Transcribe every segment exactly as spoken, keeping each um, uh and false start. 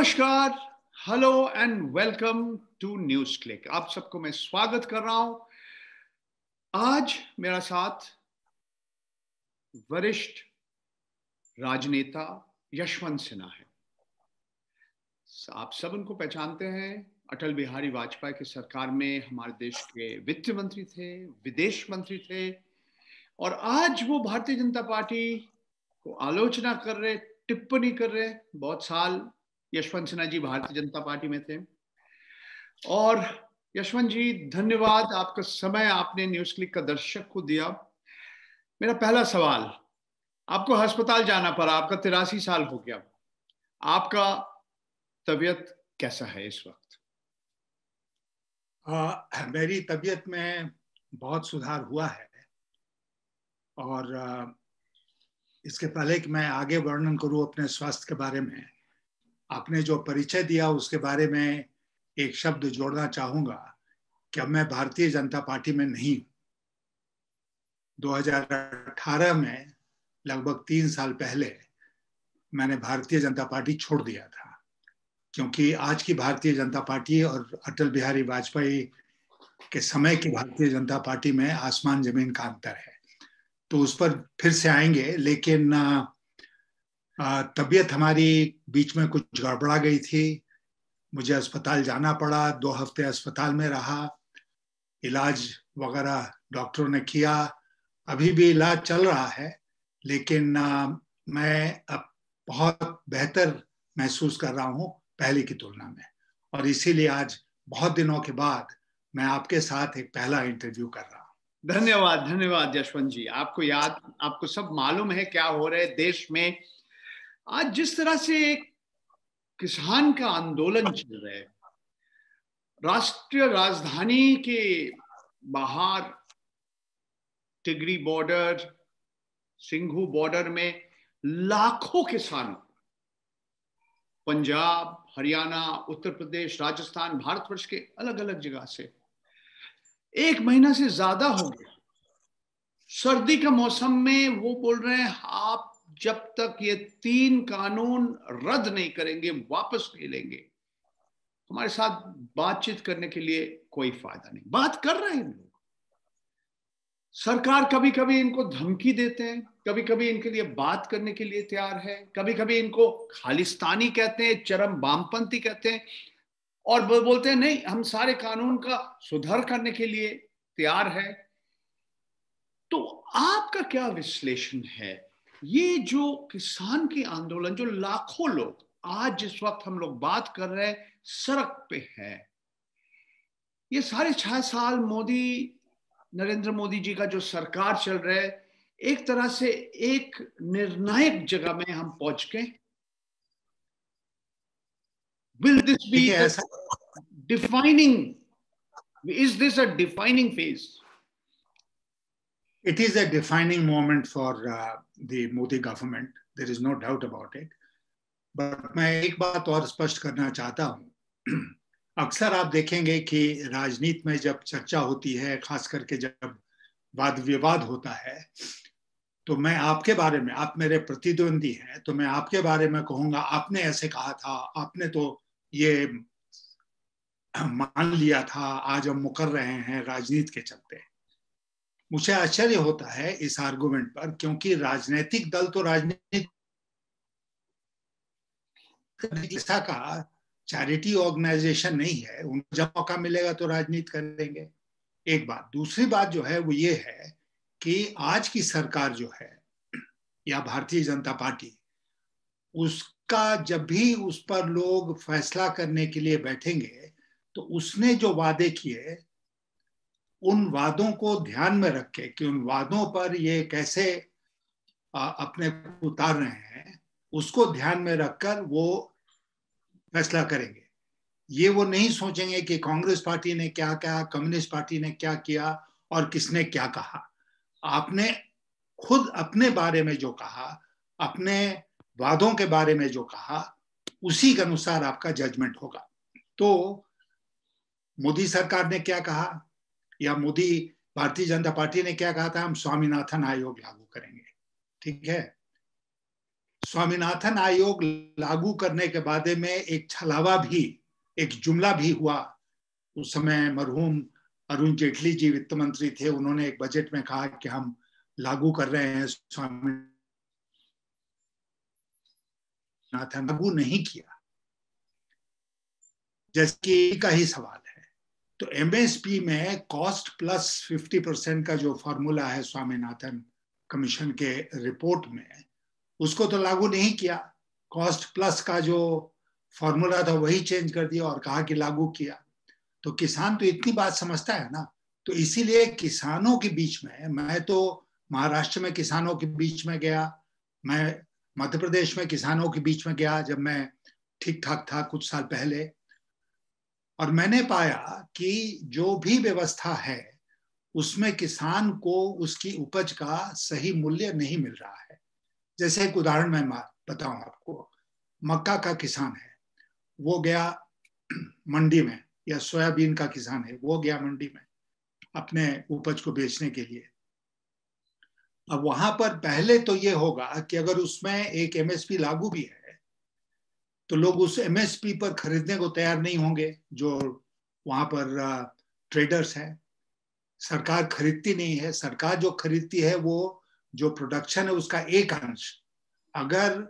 नमस्कार, hello and welcome to news click. आप सबको मैं स्वागत कर रहा हूं। आज मेरा साथ वरिष्ठ राजनेता यशवंत सिन्हा है। आप सब उनको पहचानते हैं, अटल बिहारी वाजपेयी की सरकार में हमारे देश के वित्त मंत्री थे, विदेश मंत्री थे, और आज वो भारतीय जनता पार्टी को आलोचना कर रहे, टिप्पणी कर रहे। बहुत साल यशवंत सिन्हा जी भारतीय जनता पार्टी में थे। और यशवंत जी, धन्यवाद आपका समय आपने न्यूज क्लिक का दर्शक को दिया। मेरा पहला सवाल, आपको अस्पताल जाना पड़ा, आपका तिरासी साल हो गया, आपका तबीयत कैसा है इस वक्त? आ, मेरी तबीयत में बहुत सुधार हुआ है, और आ, इसके पहले कि मैं आगे वर्णन करूं अपने स्वास्थ्य के बारे में, आपने जो परिचय दिया उसके बारे में एक शब्द जोड़ना चाहूंगा कि अब मैं भारतीय जनता पार्टी में नहीं हूं। दो हज़ार अठारह में, लगभग तीन साल पहले, मैंने भारतीय जनता पार्टी छोड़ दिया था, क्योंकि आज की भारतीय जनता पार्टी और अटल बिहारी वाजपेयी के समय की भारतीय जनता पार्टी में आसमान जमीन का अंतर है। तो उस पर फिर से आएंगे, लेकिन तबीयत हमारी बीच में कुछ गड़बड़ा गई थी। मुझे अस्पताल जाना पड़ा, दो हफ्ते अस्पताल में रहा, इलाज वगैरह डॉक्टरों ने किया। अभी भी इलाज चल रहा है, लेकिन मैं अब बहुत बेहतर महसूस कर रहा हूँ पहले की तुलना में, और इसीलिए आज बहुत दिनों के बाद मैं आपके साथ एक पहला इंटरव्यू कर रहा हूँ। धन्यवाद, धन्यवाद यशवंत जी। आपको याद, आपको सब मालूम है क्या हो रहा है देश में। आज जिस तरह से किसान का आंदोलन चल रहा है, राष्ट्रीय राजधानी के बाहर टिगरी बॉर्डर, सिंघू बॉर्डर में लाखों किसानों, पंजाब, हरियाणा, उत्तर प्रदेश, राजस्थान, भारतवर्ष के अलग अलग जगह से, एक महीना से ज्यादा हो गया, सर्दी का मौसम में वो बोल रहे हैं आप जब तक ये तीन कानून रद्द नहीं करेंगे, वापस नहीं लेंगे, हमारे साथ बातचीत करने के लिए कोई फायदा नहीं। बात कर रहे हैं लोग, सरकार कभी कभी इनको धमकी देते हैं, कभी कभी इनके लिए बात करने के लिए तैयार है, कभी कभी इनको खालिस्तानी कहते हैं, चरम वामपंथी कहते हैं, और बोलते हैं नहीं हम सारे कानून का सुधार करने के लिए तैयार है। तो आपका क्या विश्लेषण है ये जो किसान के आंदोलन, जो लाखों लोग आज जिस वक्त हम लोग बात कर रहे हैं सड़क पे है, ये साढ़े छह साल मोदी, नरेंद्र मोदी जी का जो सरकार चल रहा है, एक तरह से एक निर्णायक जगह में हम पहुंच गए। Will this be defining, is this a defining phase? It is a defining moment for uh, the Modi government. There is no doubt about it. But मैं एक बात और स्पष्ट करना चाहता हूँ। अक्सर आप देखेंगे कि राजनीति में जब चर्चा होती है, खास करके जब वाद विवाद होता है, तो मैं आपके बारे में, आप मेरे प्रतिद्वंदी हैं, तो मैं आपके बारे में कहूँगा आपने ऐसे कहा था, आपने तो ये मान लिया था, आज हम मुकर रहे हैं राजनीति के चलते। मुझे आश्चर्य होता है इस आर्गुमेंट पर, क्योंकि राजनीतिक दल तो राजनीति का चैरिटी ऑर्गेनाइजेशन नहीं है, उनको जब मौका मिलेगा तो राजनीति करेंगे। एक बात। दूसरी बात जो है वो ये है कि आज की सरकार जो है, या भारतीय जनता पार्टी, उसका जब भी उस पर लोग फैसला करने के लिए बैठेंगे, तो उसने जो वादे किए, उन वादों को ध्यान में रख के कि उन वादों पर ये कैसे अपने को उतार रहे हैं, उसको ध्यान में रखकर वो फैसला करेंगे। ये वो नहीं सोचेंगे कि कांग्रेस पार्टी ने क्या कहा, कम्युनिस्ट पार्टी ने क्या किया, और किसने क्या कहा। आपने खुद अपने बारे में जो कहा, अपने वादों के बारे में जो कहा, उसी के अनुसार आपका जजमेंट होगा। तो मोदी सरकार ने क्या कहा, या मोदी भारतीय जनता पार्टी ने क्या कहा था, हम स्वामीनाथन आयोग लागू करेंगे, ठीक है। स्वामीनाथन आयोग लागू करने के बारे में एक छलावा भी, एक जुमला भी हुआ। उस समय मरहूम अरुण जेटली जी वित्त मंत्री थे, उन्होंने एक बजट में कहा कि हम लागू कर रहे हैं स्वामीनाथन, लागू नहीं किया। जैसे का ही सवाल है। तो एमएसपी में कॉस्ट प्लस पचास परसेंट का जो फॉर्मूला है स्वामीनाथन कमीशन के रिपोर्ट में, उसको तो लागू नहीं किया। कॉस्ट प्लस का जो फॉर्मूला था वही चेंज कर दिया और कहा कि लागू किया। तो किसान तो इतनी बात समझता है ना, तो इसीलिए किसानों के बीच में, मैं तो महाराष्ट्र में किसानों के बीच में गया, मैं मध्य प्रदेश में किसानों के बीच में गया जब मैं ठीक ठाक था कुछ साल पहले, और मैंने पाया कि जो भी व्यवस्था है उसमें किसान को उसकी उपज का सही मूल्य नहीं मिल रहा है। जैसे एक उदाहरण मैं बताऊं आपको, मक्का का किसान है वो गया मंडी में, या सोयाबीन का किसान है वो गया मंडी में अपने उपज को बेचने के लिए। अब वहां पर पहले तो ये होगा कि अगर उसमें एक एमएसपी लागू भी है तो लोग उस एमएसपी पर खरीदने को तैयार नहीं होंगे। जो वहां पर ट्रेडर्स हैं, सरकार खरीदती नहीं है। सरकार जो खरीदती है वो जो प्रोडक्शन है उसका एक अंश। अगर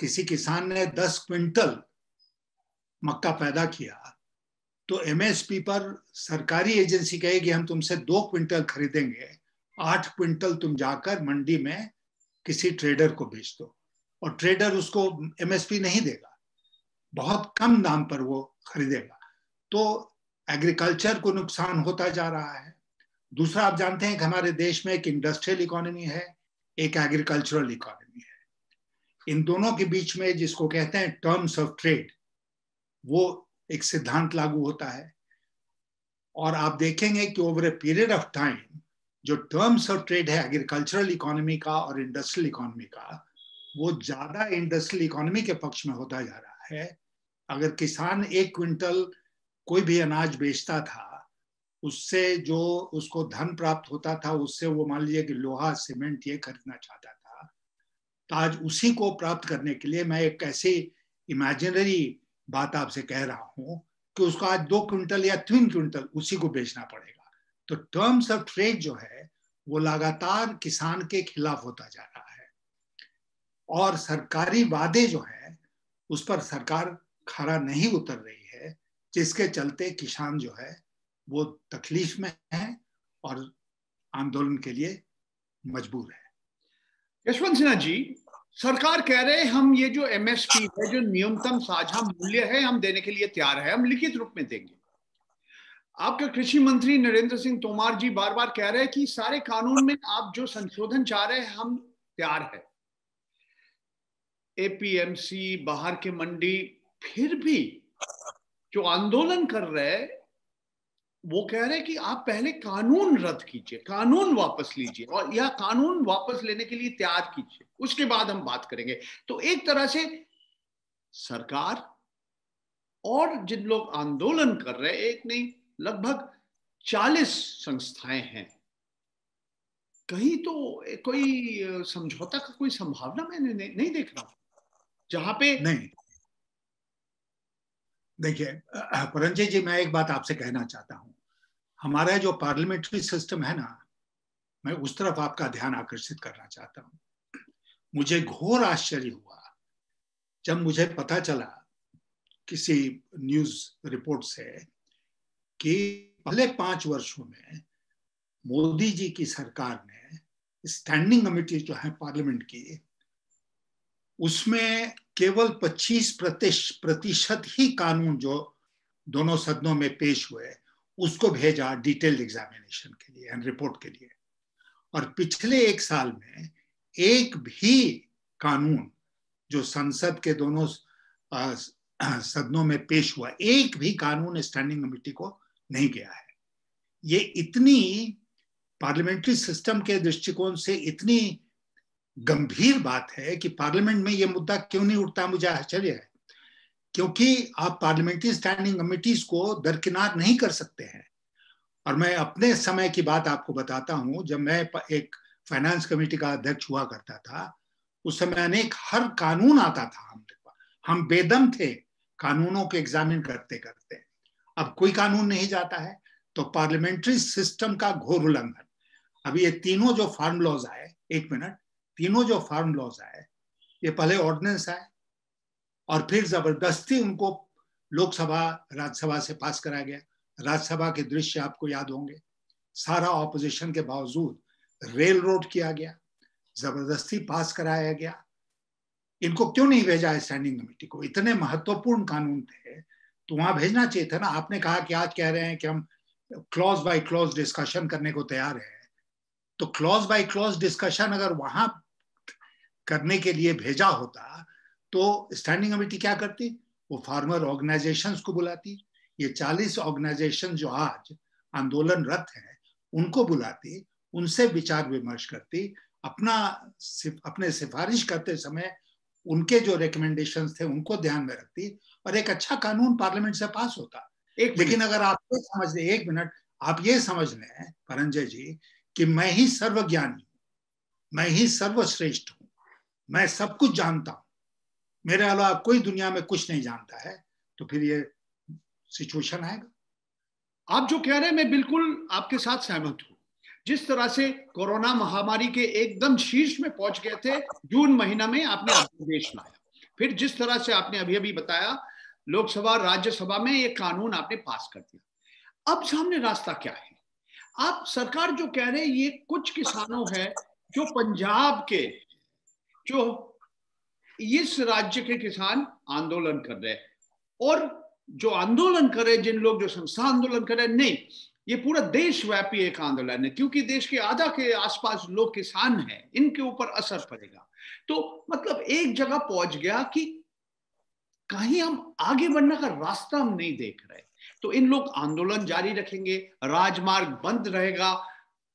किसी किसान ने दस क्विंटल मक्का पैदा किया तो एमएसपी पर सरकारी एजेंसी कहेगी हम तुमसे दो क्विंटल खरीदेंगे, आठ क्विंटल तुम जाकर मंडी में किसी ट्रेडर को बेच दो, और ट्रेडर उसको एमएसपी नहीं देगा, बहुत कम दाम पर वो खरीदेगा। तो एग्रीकल्चर को नुकसान होता जा रहा है। दूसरा, आप जानते हैं कि हमारे देश में एक इंडस्ट्रियल इकोनॉमी है, एक एग्रीकल्चरल इकोनॉमी है। इन दोनों के बीच में जिसको कहते हैं टर्म्स ऑफ ट्रेड, वो एक सिद्धांत लागू होता है। और आप देखेंगे कि over a period of time जो टर्म्स ऑफ ट्रेड है एग्रीकल्चरल इकोनॉमी का और इंडस्ट्रियल इकोनॉमी का, वो ज्यादा इंडस्ट्रियल इकोनॉमी के पक्ष में होता जा रहा है। अगर किसान एक क्विंटल कोई भी अनाज बेचता था, उससे जो उसको धन प्राप्त होता था उससे वो मान लीजिए कि लोहा, सीमेंट ये खरीदना चाहता था, तो आज उसी को प्राप्त करने के लिए, मैं एक ऐसी इमेजिनरी बात आपसे कह रहा हूँ कि उसको आज दो क्विंटल या तीन क्विंटल उसी को बेचना पड़ेगा। तो टर्म्स ऑफ ट्रेड जो है वो लगातार किसान के खिलाफ होता जा रहा है, और सरकारी वादे जो है उस पर सरकार खरा नहीं उतर रही है, जिसके चलते किसान जो है वो तकलीफ में है और आंदोलन के लिए मजबूर है। यशवंत सिन्हा जी, सरकार कह रहे हैं हम ये जो एमएसपी है, जो न्यूनतम साझा मूल्य है, हम देने के लिए तैयार है, हम लिखित रूप में देंगे। आपके कृषि मंत्री नरेंद्र सिंह तोमर जी बार बार कह रहे हैं कि सारे कानून में आप जो संशोधन चाह रहे हैं हम तैयार है। एपीएमसी, बाहर के मंडी, फिर भी जो आंदोलन कर रहे हैं वो कह रहे हैं कि आप पहले कानून रद्द कीजिए, कानून वापस लीजिए, और यह कानून वापस लेने के लिए तैयार कीजिए, उसके बाद हम बात करेंगे। तो एक तरह से सरकार और जिन लोग आंदोलन कर रहे हैं, एक नहीं लगभग चालीस संस्थाएं हैं, कहीं तो कोई समझौता का कोई संभावना मैं नहीं देख रहा हूं जहां पे नहीं। देखिए परंजय जी, मैं एक बात आपसे कहना चाहता हूं। हमारा जो पार्लियामेंट्री सिस्टम है ना, मैं उस तरफ आपका ध्यान आकर्षित करना चाहता हूं। मुझे घोर आश्चर्य हुआ जब मुझे पता चला किसी न्यूज रिपोर्ट से कि पहले पांच वर्षों में मोदी जी की सरकार ने स्टैंडिंग कमेटी जो है पार्लियामेंट की, उसमें केवल पच्चीस प्रतिशत ही कानून जो दोनों सदनों में पेश हुए उसको भेजा डिटेल्ड एग्जामिनेशन के लिए एंड रिपोर्ट के लिए। और पिछले एक साल में एक भी कानून जो संसद के दोनों सदनों में पेश हुआ, एक भी कानून स्टैंडिंग कमेटी को नहीं गया है। ये इतनी पार्लियामेंट्री सिस्टम के दृष्टिकोण से इतनी गंभीर बात है कि पार्लियामेंट में ये मुद्दा क्यों नहीं उठता, मुझे आश्चर्य है। क्योंकि आप पार्लियामेंट्री स्टैंडिंग कमिटीज को दरकिनार नहीं कर सकते हैं। और मैं अपने समय की बात आपको बताता हूं, जब मैं एक फाइनेंस कमेटी का अध्यक्ष हुआ करता था उस समय अनेक हर कानून आता था, हमने हम बेदम थे कानूनों को एग्जामिन करते करते। अब कोई कानून नहीं जाता है तो पार्लियामेंट्री सिस्टम का घोर उल्लंघन। अभी ये तीनों जो फार्म लॉज आए, एक मिनट, तीनों जो फार्म लॉज आए ये पहले ऑर्डिनेंस आए और फिर जबरदस्ती उनको लोकसभा राज्यसभा से पास कराया गया। राज्यसभा के दृश्य आपको याद होंगे, सारा ऑपोजिशन के बावजूद रेल रोड किया गया, जबरदस्ती पास कराया गया। इनको क्यों नहीं भेजा है स्टैंडिंग कमेटी को? इतने महत्वपूर्ण कानून थे तो वहां भेजना चाहिए था ना। आपने कहा कि आज कह रहे हैं कि हम क्लॉज बाय क्लॉज डिस्कशन करने को तैयार है, तो क्लॉज बाय क्लॉज डिस्कशन अगर वहां करने के लिए भेजा होता तो स्टैंडिंग कमेटी क्या करती? वो फार्मर ऑर्गेनाइजेशंस को बुलाती, ये चालीस ऑर्गेनाइजेशन जो आज आंदोलनरत हैं उनको बुलाती, उनसे विचार विमर्श करती, अपना अपने सिफारिश करते समय उनके जो रिकमेंडेशंस थे उनको ध्यान में रखती और एक अच्छा कानून पार्लियामेंट से पास होता। एक लेकिन अगर आप ये समझ लें, एक मिनट, आप ये समझ लें परंजय जी कि मैं ही सर्वज्ञानी हूं, मैं ही सर्वश्रेष्ठ हूं, मैं सब कुछ जानता हूं, मेरे अलावा कोई दुनिया में कुछ नहीं जानता है, तो फिर ये सिचुएशन आएगा। आप जो कह रहे हैं मैं बिल्कुल आपके साथ सहमत हूं। जिस तरह से कोरोना महामारी के एकदम शीर्ष में पहुंच गए थे, जून महीना में आपने अध्यादेश लाया, फिर जिस तरह से आपने अभी अभी बताया लोकसभा राज्यसभा में ये कानून आपने पास कर दिया। अब सामने रास्ता क्या है? आप सरकार जो कह रहे हैं, ये कुछ किसानों है जो पंजाब के, जो इस राज्य के किसान आंदोलन कर रहे हैं और जो आंदोलन कर रहे हैं, जिन लोग जो संस्था आंदोलन कर रहे हैं, नहीं, ये पूरा देशव्यापी एक आंदोलन है क्योंकि देश के आधा के आसपास लोग किसान हैं, इनके ऊपर असर पड़ेगा। तो मतलब एक जगह पहुंच गया कि कहीं हम आगे बढ़ने का रास्ता हम नहीं देख रहे, तो इन लोग आंदोलन जारी रखेंगे, राजमार्ग बंद रहेगा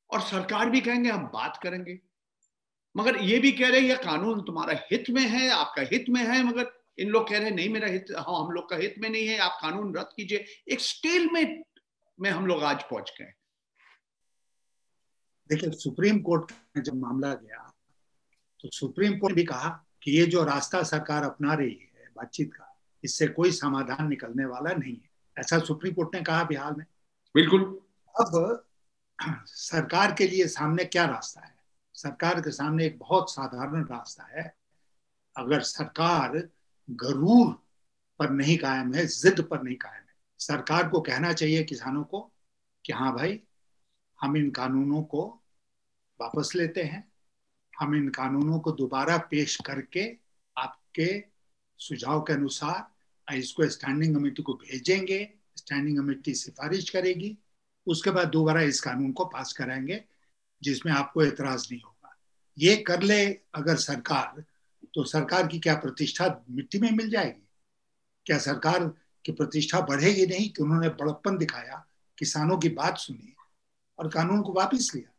और सरकार भी कहेंगे हम बात करेंगे, मगर ये भी कह रहे हैं यह कानून तुम्हारा हित में है, आपका हित में है, मगर इन लोग कह रहे हैं नहीं मेरा हित, हाँ हम लोग का हित में नहीं है, आप कानून रद्द कीजिए। एक स्टेलमेट में हम लोग आज पहुंच गए। देखिए सुप्रीम कोर्ट में जब मामला गया तो सुप्रीम कोर्ट ने भी कहा कि ये जो रास्ता सरकार अपना रही है बातचीत का, इससे कोई समाधान निकलने वाला नहीं है, ऐसा सुप्रीम कोर्ट ने कहा बिहार में। बिल्कुल। अब सरकार के लिए सामने क्या रास्ता है? सरकार के सामने एक बहुत साधारण रास्ता है। अगर सरकार गरूर पर नहीं कायम है, जिद पर नहीं कायम है, सरकार को कहना चाहिए किसानों को कि हाँ भाई हम इन कानूनों को वापस लेते हैं, हम इन कानूनों को दोबारा पेश करके आपके सुझाव के अनुसार इसको स्टैंडिंग कमेटी को भेजेंगे, स्टैंडिंग कमेटी सिफारिश करेगी, उसके बाद दोबारा इस कानून को पास कराएंगे जिसमें आपको एतराज नहीं होगा। ये कर ले अगर सरकार तो सरकार की क्या प्रतिष्ठा मिट्टी में मिल जाएगी? क्या सरकार की प्रतिष्ठा बढ़ेगी नहीं कि उन्होंने बड़प्पन दिखाया, किसानों की बात सुनी और कानून को वापस लिया?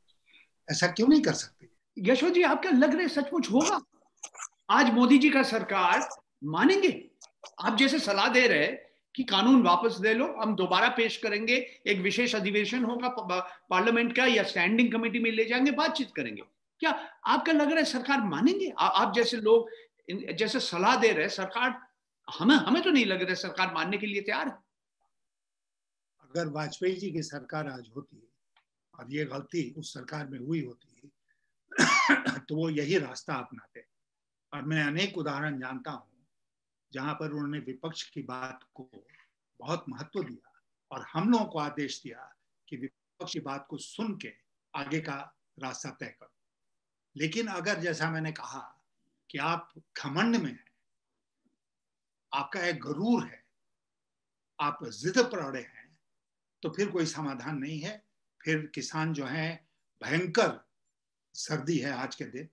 ऐसा क्यों नहीं कर सकते? यशवंत जी आपका लग रहा है सचमुच होगा आज मोदी जी का सरकार मानेंगे? आप जैसे सलाह दे रहे कि कानून वापस ले लो, हम दोबारा पेश करेंगे, एक विशेष अधिवेशन होगा पार्लियामेंट का या स्टैंडिंग कमेटी में ले जाएंगे, बातचीत करेंगे, क्या आपका लग रहा है सरकार मानेंगे? आ, आप जैसे लोग जैसे सलाह दे रहे सरकार, हमें हमें तो नहीं लग रहा है सरकार मानने के लिए तैयार है। अगर वाजपेयी जी की सरकार आज होती और ये गलती उस सरकार में हुई होती तो वो यही रास्ता अपनाते, और मैं अनेक उदाहरण जानता हूँ जहां पर उन्होंने विपक्ष की बात को बहुत महत्व दिया और हम लोगों को आदेश दिया कि विपक्ष की बात को सुन के आगे का रास्ता तय करो। लेकिन अगर जैसा मैंने कहा कि आप घमंड में हैं, आपका एक गरूर है, आप जिद पर अड़े हैं, तो फिर कोई समाधान नहीं है। फिर किसान जो है, भयंकर सर्दी है आज के दिन,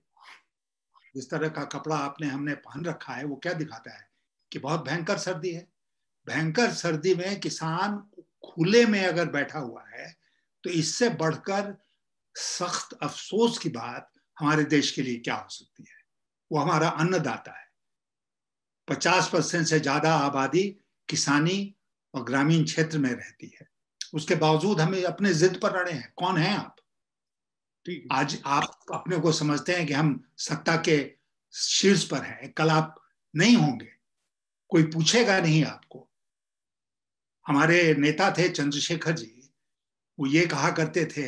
जिस तरह का कपड़ा आपने हमने पहन रखा है वो क्या दिखाता है कि बहुत भयंकर सर्दी है। भयंकर सर्दी में किसान खुले में अगर बैठा हुआ है तो इससे बढ़कर सख्त अफसोस की बात हमारे देश के लिए क्या हो सकती है? वो हमारा अन्नदाता है। पचास परसेंट से ज्यादा आबादी किसानी और ग्रामीण क्षेत्र में रहती है, उसके बावजूद हमें अपने जिद पर अड़े हैं। कौन है आप? आज आप अपने को समझते हैं कि हम सत्ता के शीर्ष पर हैं, कल आप नहीं होंगे, कोई पूछेगा नहीं आपको। हमारे नेता थे चंद्रशेखर जी, वो ये कहा करते थे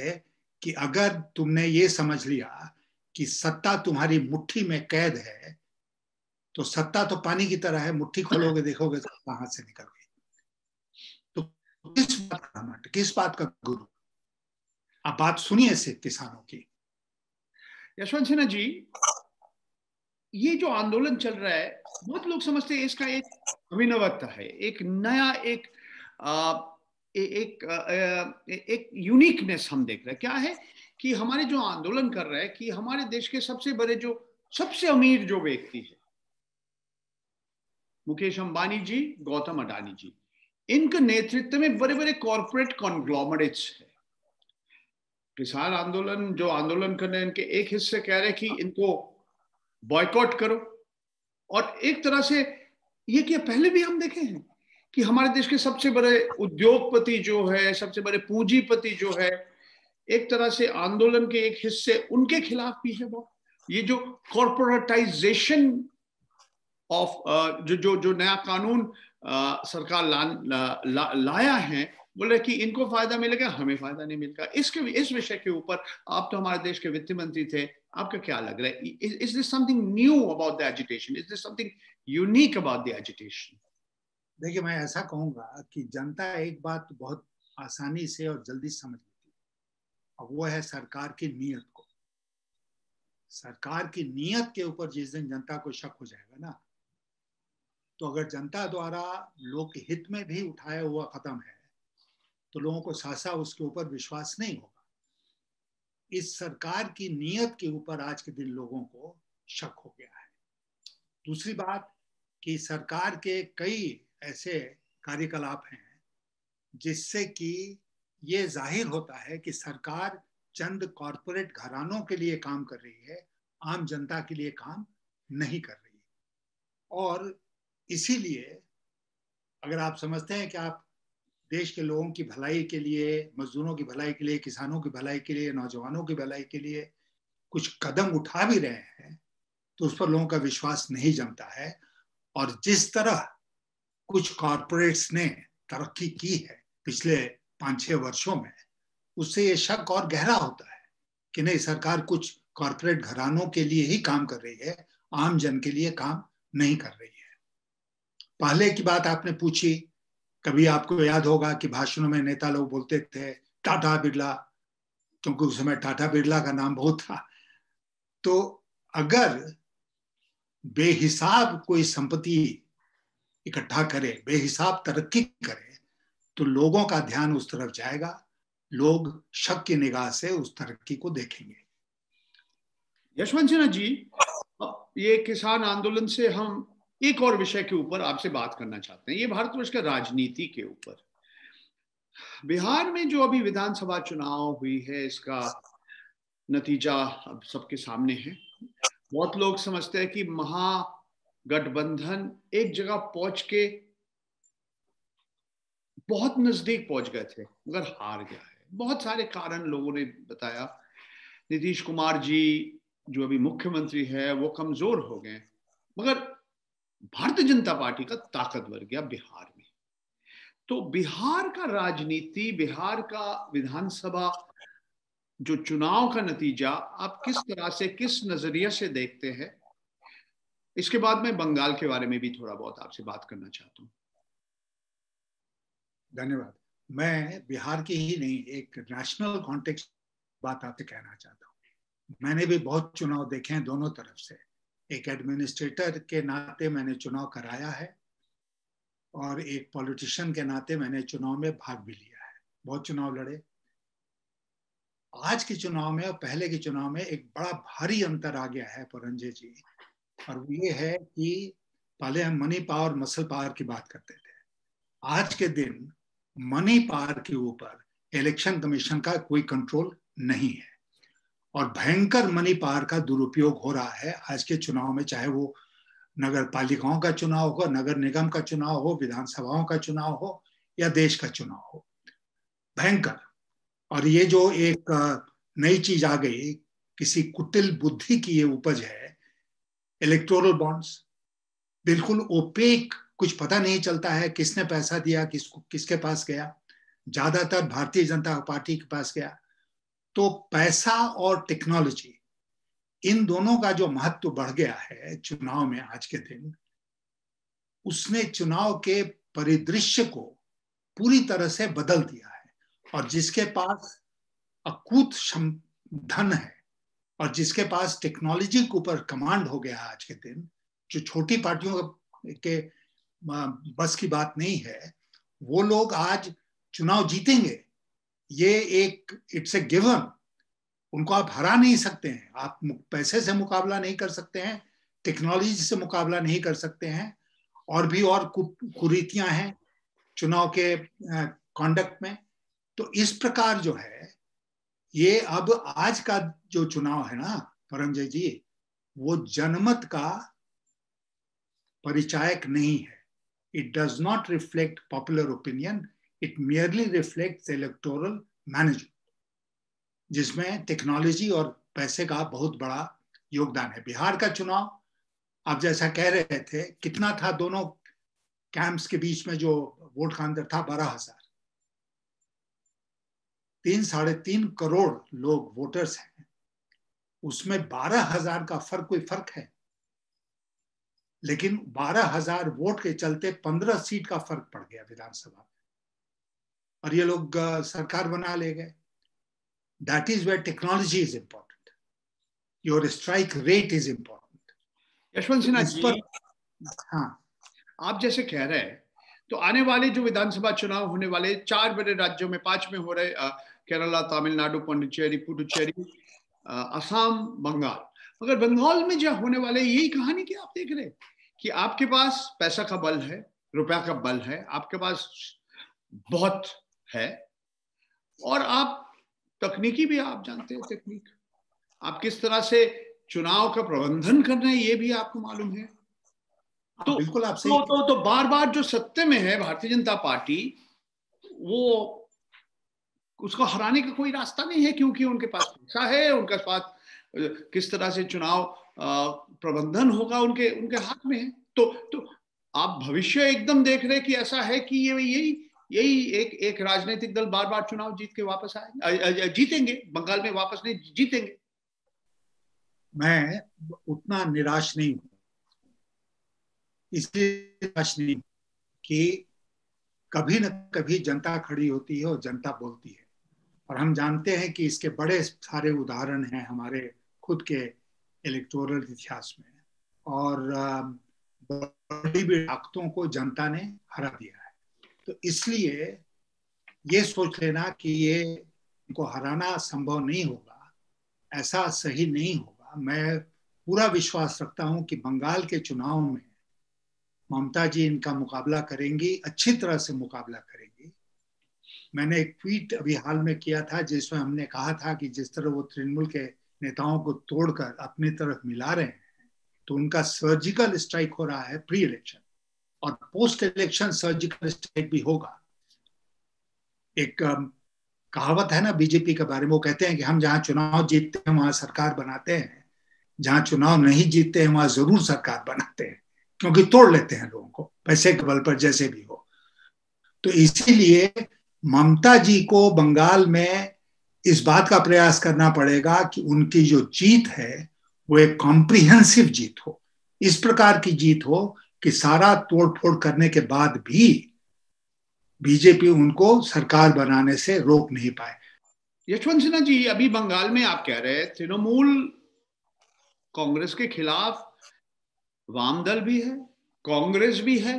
कि अगर तुमने ये समझ लिया कि सत्ता तुम्हारी मुट्ठी में कैद है, तो सत्ता तो पानी की तरह है, मुट्ठी खोलोगे देखोगे सत्ता हाथ से निकल गई। तो किस बात का मठ, किस बात का गुरु? आप बात सुनिए से किसानों की। यशवंत सिन्हा जी, ये जो आंदोलन चल रहा है, बहुत लोग समझते हैं इसका एक अभिनवता है, एक नया, एक आ, एक एक यूनिकनेस हम देख रहे हैं। क्या है कि हमारे जो आंदोलन कर रहे हैं कि हमारे देश के सबसे बड़े जो सबसे अमीर जो व्यक्ति है, मुकेश अंबानी जी, गौतम अडानी जी, इनके नेतृत्व में बड़े बड़े कॉर्पोरेट कॉन्ग्लोमरेट्स है। किसान आंदोलन जो आंदोलन करने इनके एक हिस्से कह रहे कि इनको बॉयकॉट करो, और एक तरह से ये क्या पहले भी हम देखे हैं कि हमारे देश के सबसे बड़े उद्योगपति जो है, सबसे बड़े पूंजीपति जो है, एक तरह से आंदोलन के एक हिस्से उनके खिलाफ भी है। वो ये जो कॉर्पोरेटाइजेशन ऑफ जो जो जो नया कानून आ, सरकार ला, ला, ला, लाया है, बोले कि इनको फायदा मिलेगा, हमें फायदा नहीं मिलेगा। इसके इस विषय के ऊपर आप तो हमारे देश के वित्त मंत्री थे, आपका क्या लग रहा है? Is this something new about the agitation? Is this something unique about the agitation? देखिए, मैं ऐसा कहूंगा कि जनता एक बात बहुत आसानी से और जल्दी समझ लेती है, और वो है सरकार की नीयत को। सरकार की नीयत के ऊपर जिस दिन जनता को शक हो जाएगा ना, तो अगर जनता द्वारा लोकहित में भी उठाया हुआ कदम है, तो लोगों को सासा उसके ऊपर विश्वास नहीं होगा। इस सरकार की नीयत के ऊपर आज के दिन लोगों को शक हो गया है। दूसरी बात कि सरकार के कई ऐसे कार्यकलाप हैं जिससे कि ये जाहिर होता है कि सरकार चंद कॉरपोरेट घरानों के लिए काम कर रही है, आम जनता के लिए काम नहीं कर रही। और इसीलिए अगर आप समझते हैं कि आप देश के लोगों की भलाई के लिए, मजदूरों की भलाई के लिए, किसानों की भलाई के लिए, नौजवानों की भलाई के लिए कुछ कदम उठा भी रहे हैं, तो उस पर लोगों का विश्वास नहीं जमता है। और जिस तरह कुछ कॉरपोरेट्स ने तरक्की की है पिछले पाँच छः वर्षों में, उससे ये शक और गहरा होता है कि नहीं, सरकार कुछ कॉरपोरेट घरानों के लिए ही काम कर रही है, आम जन के लिए काम नहीं कर रही है। पहले की बात आपने पूछी, कभी आपको याद होगा कि भाषणों में नेता लोग बोलते थे टाटा बिरला, क्योंकि उस समय टाटा बिरला का नाम बहुत था। तो अगर बेहिसाब कोई संपत्ति इकट्ठा करे, बेहिसाब तरक्की करे, तो लोगों का ध्यान उस तरफ जाएगा, लोग शक की निगाह से उस तरक्की को देखेंगे। यशवंत सिन्हा जी, ये किसान आंदोलन से हम एक और विषय के ऊपर आपसे बात करना चाहते हैं, ये भारतवर्ष का राजनीति के ऊपर। बिहार में जो अभी विधानसभा चुनाव हुई है, इसका नतीजा अब सबके सामने है। बहुत लोग समझते हैं कि महा गठबंधन एक जगह पहुंच के बहुत नजदीक पहुंच गए थे, मगर हार गया है। बहुत सारे कारण लोगों ने बताया। नीतीश कुमार जी जो अभी मुख्यमंत्री है, वो कमजोर हो गए, मगर भारतीय जनता पार्टी का ताकत बढ़ गया बिहार में। तो बिहार का राजनीति, बिहार का विधानसभा जो चुनाव का नतीजा, आप किस तरह से, किस नजरिए से देखते हैं? इसके बाद मैं बंगाल के बारे में भी थोड़ा बहुत आपसे बात करना चाहता हूँ। धन्यवाद। मैं बिहार की ही नहीं, एक नेशनल कॉन्टेक्स्ट बात आपसे कहना चाहता हूँ। मैंने भी बहुत चुनाव देखे हैं दोनों तरफ से। एक एडमिनिस्ट्रेटर के नाते मैंने चुनाव कराया है, और एक पॉलिटिशियन के नाते मैंने चुनाव में भाग भी लिया है, बहुत चुनाव लड़े। आज के चुनाव में और पहले के चुनाव में एक बड़ा भारी अंतर आ गया है परंजय जी, और वो ये है कि पहले हम मनी पावर, मसल पावर की बात करते थे। आज के दिन मनी पावर के ऊपर इलेक्शन कमीशन का कोई कंट्रोल नहीं है, और भयंकर मनी पावर का दुरुपयोग हो रहा है आज के चुनाव में, चाहे वो नगर पालिकाओं का चुनाव हो, नगर निगम का चुनाव हो, विधानसभाओं का चुनाव हो, या देश का चुनाव हो, भयंकर। और ये जो एक नई चीज आ गई, किसी कुटिल बुद्धि की ये उपज है इलेक्टोरल बॉन्ड्स बिल्कुल ओपेक, कुछ पता नहीं चलता है किसने पैसा दिया, किसको किसके पास गया, ज्यादातर भारतीय जनता पार्टी के पास गया। तो पैसा और टेक्नोलॉजी इन दोनों का जो महत्व बढ़ गया है चुनाव में आज के दिन, उसने चुनाव के परिदृश्य को पूरी तरह से बदल दिया है। और जिसके पास अकूत धन है और जिसके पास टेक्नोलॉजी के ऊपर कमांड हो गया आज के दिन, जो छोटी पार्टियों के बस की बात नहीं है, वो लोग आज चुनाव जीतेंगे। ये एक इट्स ए गिवन, उनको आप हरा नहीं सकते हैं, आप पैसे से मुकाबला नहीं कर सकते हैं, टेक्नोलॉजी से मुकाबला नहीं कर सकते हैं, और भी और कुरीतियां हैं चुनाव के कॉन्डक्ट में। तो इस प्रकार जो है ये अब आज का जो चुनाव है ना परमजय जी, वो जनमत का परिचायक नहीं है। It does not reflect popular opinion, it merely reflects electoral management, जिसमें टेक्नोलॉजी और पैसे का बहुत बड़ा योगदान है। बिहार का चुनाव आप जैसा कह रहे थे, कितना था दोनों कैंप्स के बीच में जो वोट का अंतर था, बारह हजार। तीन साढ़े तीन करोड़ लोग वोटर्स हैं, उसमें बारह हजार का फर्क कोई फर्क है? लेकिन बारह हजार वोट के चलते पंद्रह सीट का फर्क पड़ गया विधानसभा में, और ये लोग सरकार बना ले गए। That is where technology is important. Your strike rate is important. Yashwant Sinha ji, हाँ, आप जैसे कह रहे हैं, तो आने वाले जो विधानसभा चुनाव होने वाले चार बड़े राज्यों में, पांच में हो रहे, केरला, तमिलनाडु, पुडुचेरी, पुडुचेरी, असम, बंगाल, मगर बंगाल में जो होने वाले यही कहानी कि आप देख रहे हैं कि आपके पास पैसा का बल है, रुपया का बल है, आपके पास बहुत है, और आप तकनीकी भी आप जानते हैं, तकनीक आप किस तरह से चुनाव का प्रबंधन करना है ये भी आपको मालूम है। तो बिल्कुल आप सही तो, तो, तो बार बार जो सत्ते में है भारतीय जनता पार्टी, वो उसको हराने का कोई रास्ता नहीं है, क्योंकि उनके पास पैसा है, उनके पास किस तरह से चुनाव प्रबंधन होगा उनके उनके हाथ में है। तो तो आप भविष्य एकदम देख रहे कि ऐसा है कि ये यही यही एक एक राजनीतिक दल बार बार चुनाव जीत के वापस आए जीतेंगे, बंगाल में वापस नहीं जीतेंगे। मैं उतना निराश नहीं हूं, इसलिए निराश नहीं कि कभी न कभी जनता खड़ी होती है और जनता बोलती है, और हम जानते हैं कि इसके बड़े सारे उदाहरण हैं हमारे खुद के इलेक्टोरल इतिहास में, और बड़ी बड़ी ताकतों को जनता ने हरा दिया है। तो इसलिए ये सोच लेना कि ये इनको हराना संभव नहीं होगा, ऐसा सही नहीं होगा। मैं पूरा विश्वास रखता हूं कि बंगाल के चुनाव में ममता जी इनका मुकाबला करेंगी, अच्छी तरह से मुकाबला करेंगी। मैंने एक ट्वीट अभी हाल में किया था जिसमें हमने कहा था कि जिस तरह वो तृणमूल के नेताओं को तोड़कर अपनी तरफ मिला रहे हैं, तो उनका सर्जिकल स्ट्राइक हो रहा है प्री इलेक्शन, और पोस्ट इलेक्शन सर्जिकल स्ट्राइक भी होगा। एक कहावत है ना बीजेपी के बारे में, वो कहते हैं कि हम जहां चुनाव जीतते हैं वहां सरकार बनाते हैं, जहां चुनाव नहीं जीतते हैं वहां जरूर सरकार बनाते हैं, क्योंकि तोड़ लेते हैं लोगों को पैसे के बल पर, जैसे भी हो। तो इसीलिए ममता जी को बंगाल में इस बात का प्रयास करना पड़ेगा कि उनकी जो जीत है वो एक कॉम्प्रिहेंसिव जीत हो, इस प्रकार की जीत हो कि सारा तोड़फोड़ करने के बाद भी बीजेपी उनको सरकार बनाने से रोक नहीं पाए। यशवंत सिन्हा जी, अभी बंगाल में आप कह रहे हैं तृणमूल कांग्रेस के खिलाफ वाम दल भी है, कांग्रेस भी है,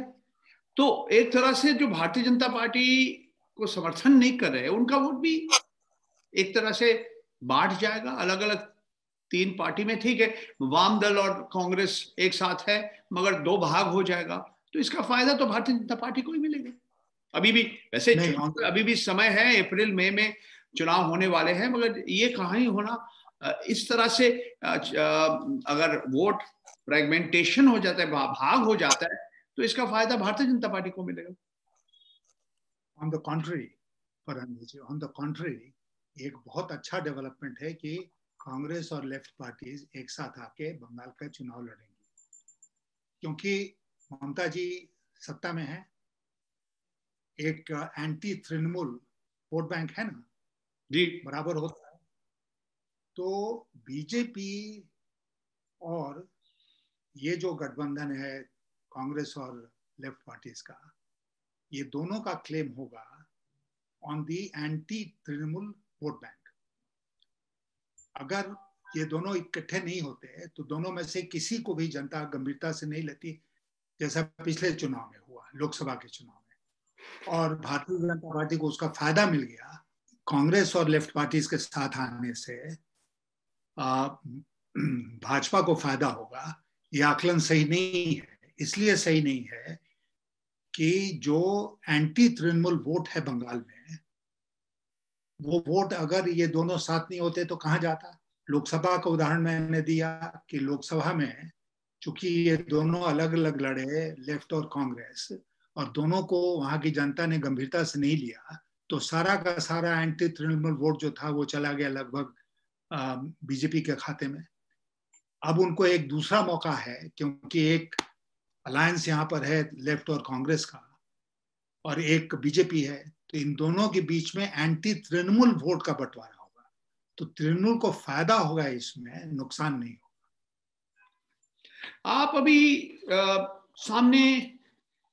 तो एक तरह से जो भारतीय जनता पार्टी को समर्थन नहीं कर रहे उनका वोट भी एक तरह से बांट जाएगा अलग अलग तीन पार्टी में। ठीक है, वाम दल और कांग्रेस एक साथ है, मगर दो भाग हो जाएगा, तो इसका फायदा तो भारतीय जनता पार्टी को ही मिलेगा। अभी भी वैसे अभी भी समय है, अप्रैल मई में, में चुनाव होने वाले हैं, मगर ये कहानी होना इस तरह से अगर वोट फ्रैगमेंटेशन हो जाता है, भाग हो जाता है, तो इसका फायदा भारतीय जनता पार्टी को मिलेगा। On the contrary on the contrary एक बहुत अच्छा डेवलपमेंट है कि कांग्रेस और लेफ्ट पार्टीज एक साथ आके बंगाल का चुनाव लड़ेंगी। क्योंकि ममता जी सत्ता में है, एक एंटी तृणमूल वोट बैंक है ना जी, बराबर होता है। तो बीजेपी और ये जो गठबंधन है कांग्रेस और लेफ्ट पार्टीज का, ये दोनों का क्लेम होगा on the anti Trinamool vote bank. अगर ये दोनों इकट्ठे नहीं होते तो दोनों में से किसी को भी जनता गंभीरता से नहीं लेती, जैसा पिछले चुनाव में हुआ, लोकसभा के चुनाव में, और भारतीय जनता पार्टी को उसका फायदा मिल गया। कांग्रेस और लेफ्ट पार्टीज के साथ आने से आ, भाजपा को फायदा होगा, ये आकलन सही नहीं है। इसलिए सही नहीं है कि जो एंटी तृणमूल वोट है बंगाल में, वो वोट अगर ये दोनों साथ नहीं होते तो कहाँ जाता। लोकसभा का उदाहरण मैंने दिया कि लोकसभा में चूंकि ये दोनों अलग अलग लड़े, लेफ्ट और कांग्रेस, और दोनों को वहां की जनता ने गंभीरता से नहीं लिया, तो सारा का सारा एंटी तृणमूल वोट जो था वो चला गया लगभग बीजेपी के खाते में। अब उनको एक दूसरा मौका है, क्योंकि एक अलायंस यहाँ पर है लेफ्ट और कांग्रेस का और एक बीजेपी है, तो इन दोनों के बीच में एंटी तृणमूल वोट का बंटवारा होगा। तो तृणमूल को फायदा होगा इसमें, नुकसान नहीं होगा। आप अभी आ, सामने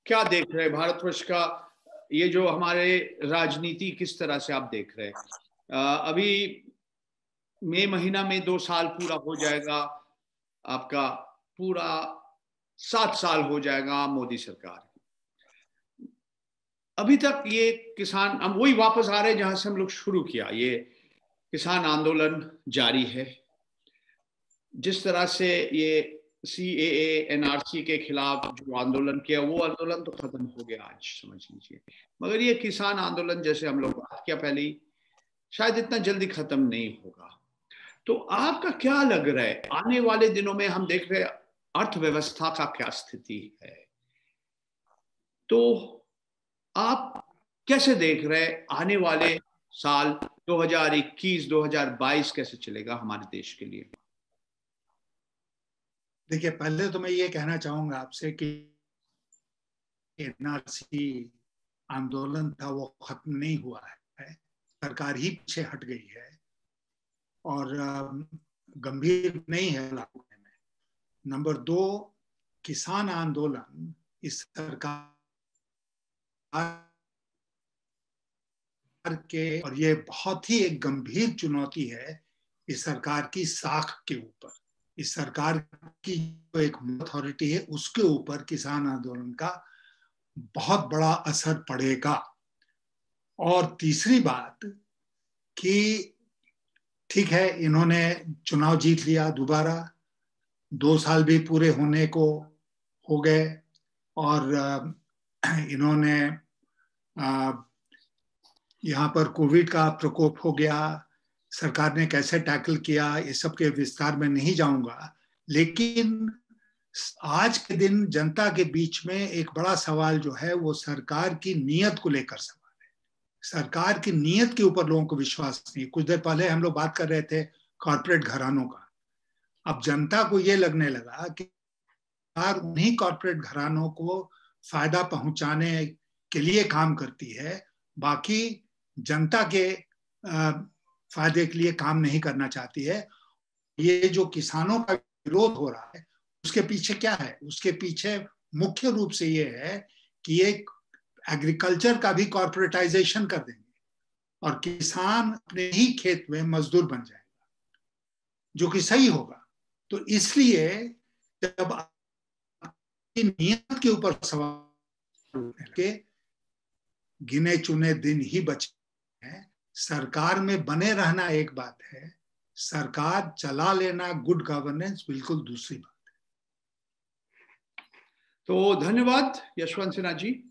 क्या देख रहे हैं भारतवर्ष का, ये जो हमारे राजनीति किस तरह से आप देख रहे हैं? अभी मई महीना में दो साल पूरा हो जाएगा, आपका पूरा सात साल हो जाएगा मोदी सरकार। अभी तक ये किसान, हम वही वापस आ रहे हैं जहां से हम लोग शुरू किया, ये किसान आंदोलन जारी है। जिस तरह से ये सी ए ए एन आर सी के खिलाफ जो आंदोलन किया, वो आंदोलन तो खत्म हो गया आज, समझ लीजिए, मगर ये किसान आंदोलन, जैसे हम लोग बात किया पहले, शायद इतना जल्दी खत्म नहीं होगा। तो आपका क्या लग रहा है आने वाले दिनों में? हम देख रहे हैं अर्थव्यवस्था का क्या स्थिति है, तो आप कैसे देख रहे हैं आने वाले साल दो हज़ार इक्कीस दो हज़ार बाईस कैसे चलेगा हमारे देश के लिए? देखिए, पहले तो मैं ये कहना चाहूंगा आपसे कि एन आर सी आंदोलन था वो खत्म नहीं हुआ है, सरकार ही पीछे हट गई है और गंभीर नहीं है लागू। नंबर दो, किसान आंदोलन इस सरकार के, और ये बहुत ही एक गंभीर चुनौती है इस सरकार की साख के ऊपर, इस सरकार की जो एक अथॉरिटी है उसके ऊपर किसान आंदोलन का बहुत बड़ा असर पड़ेगा। और तीसरी बात कि ठीक है, इन्होंने चुनाव जीत लिया, दोबारा दो साल भी पूरे होने को हो गए और इन्होंने यहाँ पर कोविड का प्रकोप हो गया, सरकार ने कैसे टैकल किया, इस सब के विस्तार में नहीं जाऊंगा। लेकिन आज के दिन जनता के बीच में एक बड़ा सवाल जो है वो सरकार की नीयत को लेकर सवाल है। सरकार की नीयत के ऊपर लोगों को विश्वास नहीं। कुछ देर पहले हम लोग बात कर रहे थे कॉर्पोरेट घरानों का। अब जनता को ये लगने लगा कि सरकार उन्हीं कॉर्पोरेट घरानों को फायदा पहुंचाने के लिए काम करती है, बाकी जनता के फायदे के लिए काम नहीं करना चाहती है। ये जो किसानों का विरोध हो रहा है उसके पीछे क्या है? उसके पीछे मुख्य रूप से ये है कि एक एग्रीकल्चर का भी कॉर्पोरेटाइजेशन कर देंगे और किसान अपने ही खेत में मजदूर बन जाए, जो कि सही होगा। तो इसलिए जब नियत के ऊपर सवाल के गिने चुने दिन ही बचे हैं, सरकार में बने रहना एक बात है, सरकार चला लेना, गुड गवर्नेंस, बिल्कुल दूसरी बात है। तो धन्यवाद यशवंत सिन्हा जी,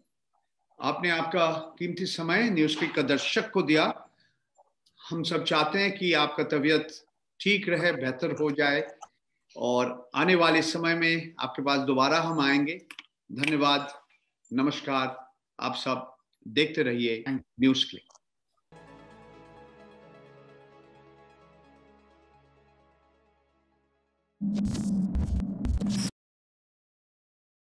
आपने आपका कीमती समय न्यूज क्लिक का दर्शक को दिया। हम सब चाहते हैं कि आपका तबीयत ठीक रहे, बेहतर हो जाए और आने वाले समय में आपके पास दोबारा हम आएंगे। धन्यवाद, नमस्कार। आप सब देखते रहिए न्यूज़ क्लिक। Thank you.